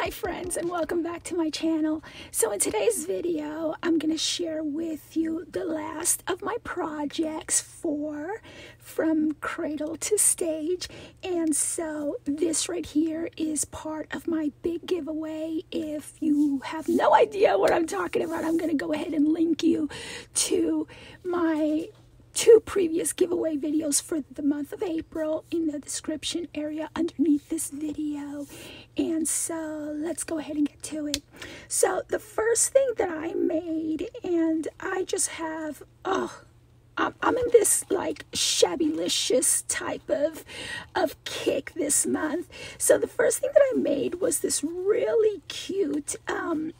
Hi friends, and welcome back to my channel. So in today's video, I'm going to share with you the last of my projects for From Cradle to Stage. And so this right here is part of my big giveaway. If you have no idea what I'm talking about, I'm going to go ahead and link you to my two previous giveaway videos for the month of April in the description area underneath this video. And so let's go ahead and get to it. So the first thing that I made, and I just have, oh, I'm in this like shabby-licious type of kick this month. So the first thing that I made was this really cute, I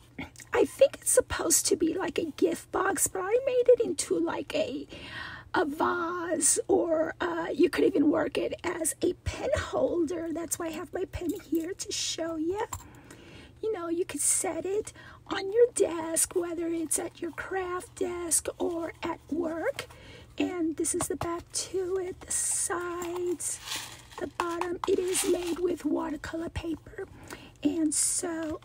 think it's supposed to be like a gift box, but I made it into like a vase, or you could even work it as a pen holder. That's why I have my pen here to show you. You know, you could set it on your desk, whether it's at your craft desk or at work. And this is the back to it, the sides, the bottom. It is made with watercolor paper. And so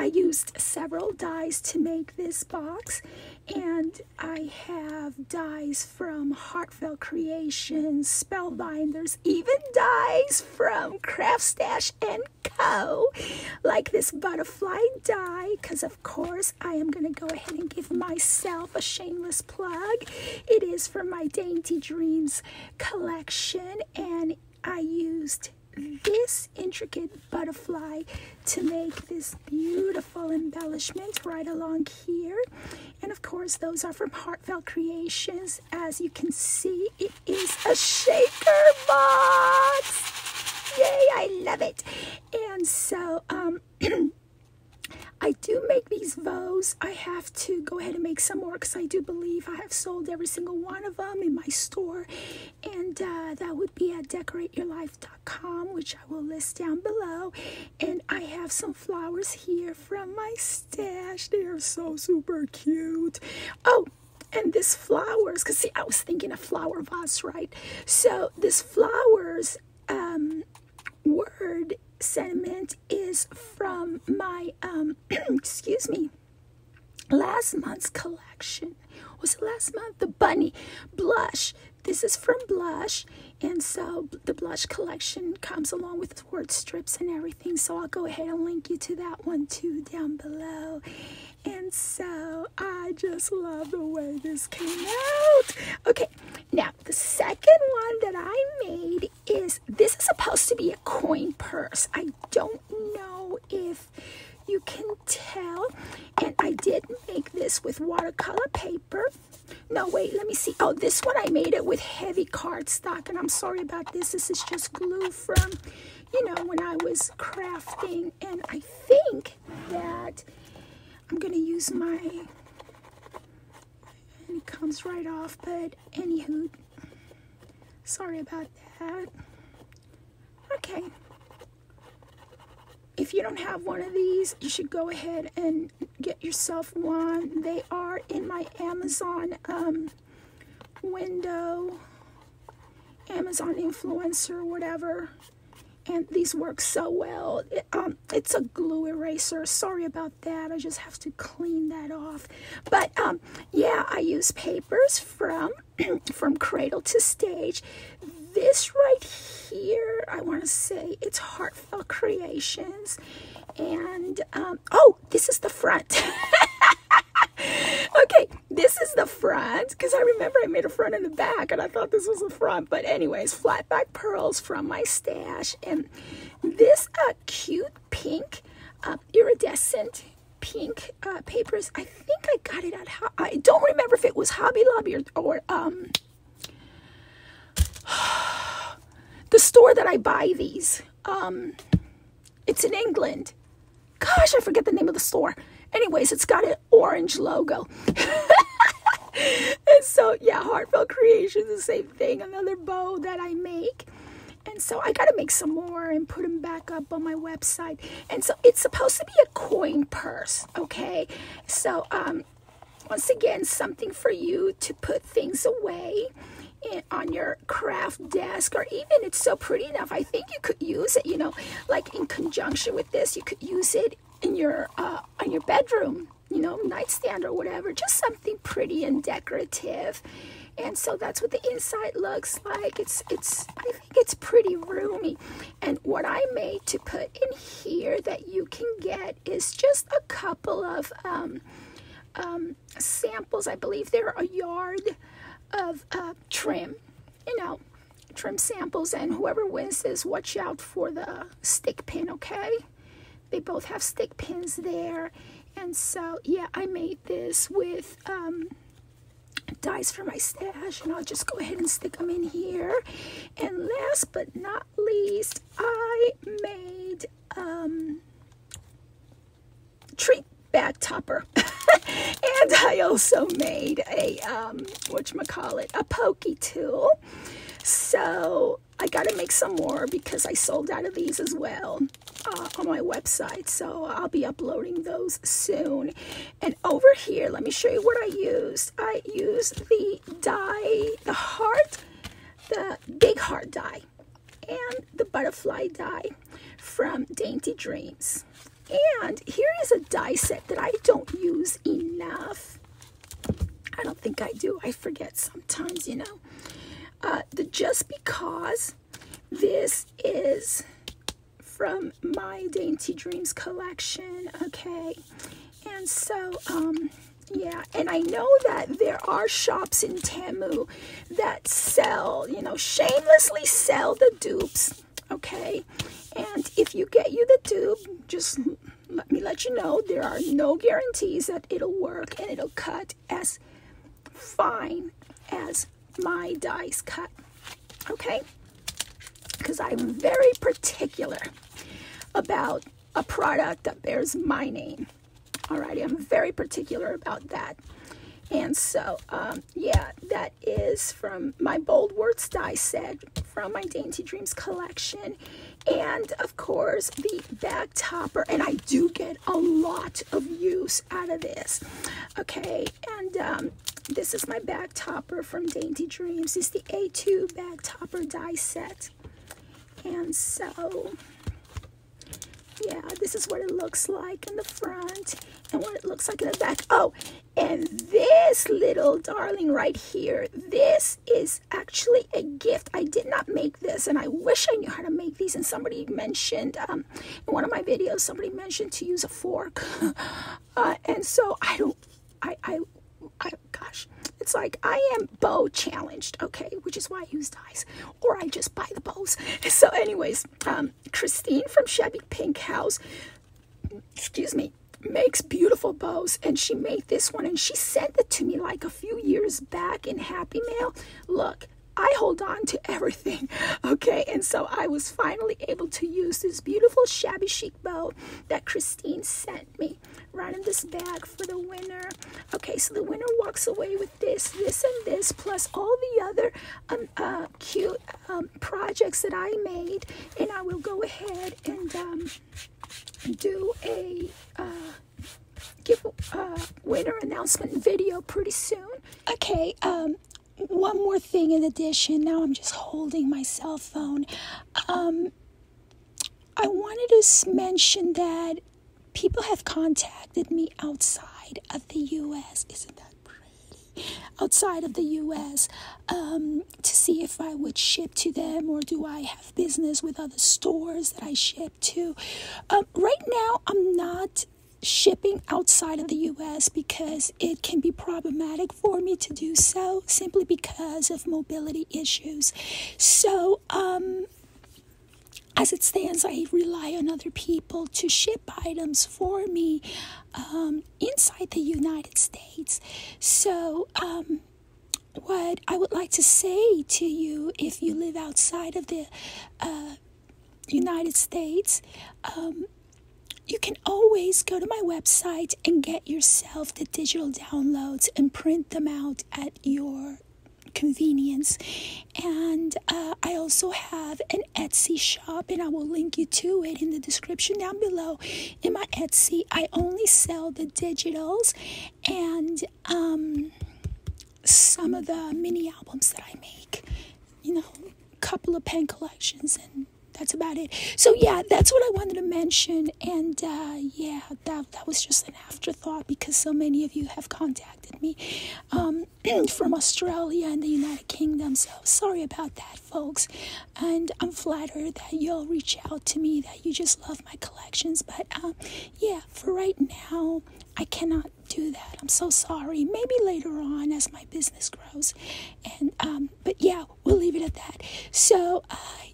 I used several dies to make this box, and I have dies from Heartfelt Creations, Spellbinders, even dies from Craft Stash and Co., like this butterfly die, because of course I am going to go ahead and give myself a shameless plug. It is from my Dainty Dreams collection, and I used this intricate butterfly to make this beautiful embellishment right along here. And of course those are from Heartfelt Creations. As you can see, it is a shaker box. Yay, I love it. And so I do make these bows. I have to go ahead and make some more because I do believe I have sold every single one of them in my store. And that would be at decorateyourlife.com, which I will list down below. And I have some flowers here from my stash. They are so super cute. Oh, and this flowers, because see, I was thinking a flower vase, right? So this flowers word sentiment is from my excuse me, last month's collection. Was it last month? The bunny Blush. This is from Blush, and so the Blush collection comes along with word strips and everything, so I'll go ahead and link you to that one too down below. And so I just love the way this came out. Okay, now the second one that I made is, this is supposed to be a coin purse. I don't know if you can tell, and I did make this with watercolor paper. No, wait, let me see. Oh, this one I made it with heavy cardstock, and I'm sorry about this. This is just glue from, you know, when I was crafting. And I think that I'm gonna use my, and it comes right off, but anywho, sorry about that. Okay. If you don't have one of these, you should go ahead and get yourself one. They are in my Amazon window, Amazon influencer, whatever. And these work so well. It's a glue eraser. Sorry about that. I just have to clean that off. But yeah, I use papers from from Cradle to Stage. This right here, I want to say it's Heartfelt Creations. And, oh, this is the front. Okay, this is the front, because I remember I made a front and the back, and I thought this was the front. But anyways, flat back pearls from my stash. And this cute pink, iridescent pink papers. I think I got it at, I don't remember if it was Hobby Lobby or the store that I buy these, it's in England. Gosh, I forget the name of the store. Anyways, it's got an orange logo. And so yeah, Heartfelt Creations, the same thing, another bow that I make. And so I gotta make some more and put them back up on my website. And so it's supposed to be a coin purse, okay? So once again, something for you to put things away. on your craft desk, or even it's so pretty enough, I think you could use it, you know, like in conjunction with this. You could use it in your on your bedroom, you know, nightstand or whatever, just something pretty and decorative. And so that's what the inside looks like. It's I think it's pretty roomy. And what I made to put in here that you can get is just a couple of samples. I believe they're a yard of trim, you know, trim samples, and whoever wins this, watch out for the stick pin, okay? They both have stick pins there. And so yeah, I made this with dies for my stash, and I'll just go ahead and stick them in here. And last but not least, I made treat bag topper. And I also made a whatchamacallit, a pokey tool. So I gotta make some more because I sold out of these as well on my website, so I'll be uploading those soon. And over here, let me show you what I used. I used the die, the heart, the big heart die, and the butterfly die from Dainty Dreams. And here is a die set that I don't use enough. I don't think I do. I forget sometimes, you know. The Just Because, this is from my Dainty Dreams collection, okay? And so, yeah, and I know that there are shops in Temu that sell, you know, shamelessly sell the dupes, okay? And if you get you the dupe, just let me let you know, there are no guarantees that it'll work and it'll cut as fine as my dies cut, okay? Because I'm very particular about a product that bears my name. Alrighty, I'm very particular about that. And so, yeah, that is from my Bold Words die set from my Dainty Dreams collection. And, of course, the bag topper. And I do get a lot of use out of this. Okay, and this is my bag topper from Dainty Dreams. It's the A2 bag topper die set. And so, yeah, this is what it looks like in the front and what it looks like in the back. Oh, and this little darling right here, this is actually a gift. I did not make this, and I wish I knew how to make these. And somebody mentioned in one of my videos, somebody mentioned to use a fork. And so I don't, I gosh, it's like I am bow challenged, okay, which is why I use dies, or I just buy the bows. So anyways, Christine from Shabby Pink House, excuse me, makes beautiful bows, and she made this one, and she sent it to me like a few years back in Happy Mail. Look, I hold on to everything, okay? And so I was finally able to use this beautiful shabby chic bow that Christine sent me right in this bag for the winner. Okay, so the winner walks away with this, this, and this, plus all the other cute projects that I made. And I will go ahead and do a give winner announcement video pretty soon. Okay, one more thing in addition, now I'm just holding my cell phone. I wanted to mention that people have contacted me outside of the U.S. Isn't that pretty? Outside of the U.S. To see if I would ship to them, or do I have business with other stores that I ship to. Right now, I'm not shipping outside of the U.S. because it can be problematic for me to do so, simply because of mobility issues. So as it stands, I rely on other people to ship items for me inside the United States. So what I would like to say to you, if you live outside of the United States, you can always go to my website and get yourself the digital downloads and print them out at your convenience. And I also have an Etsy shop, and I will link you to it in the description down below. In my Etsy, I only sell the digitals, and some of the mini albums that I make, you know, a couple of pen collections, and that's about it. So yeah, that's what I wanted to mention. And yeah, that was just an afterthought because so many of you have contacted me from Australia and the United Kingdom. So sorry about that, folks. And I'm flattered that you'll reach out to me, that you just love my collections. But yeah, for right now, I cannot do that. I'm so sorry. Maybe later on as my business grows. And but yeah, we'll leave it at that. So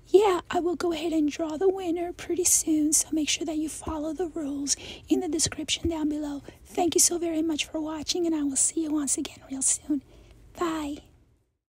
yeah, I will go ahead and draw the winner pretty soon. So make sure that you follow the rules in the description down below. Thank you so very much for watching, and I will see you once again real soon. Bye.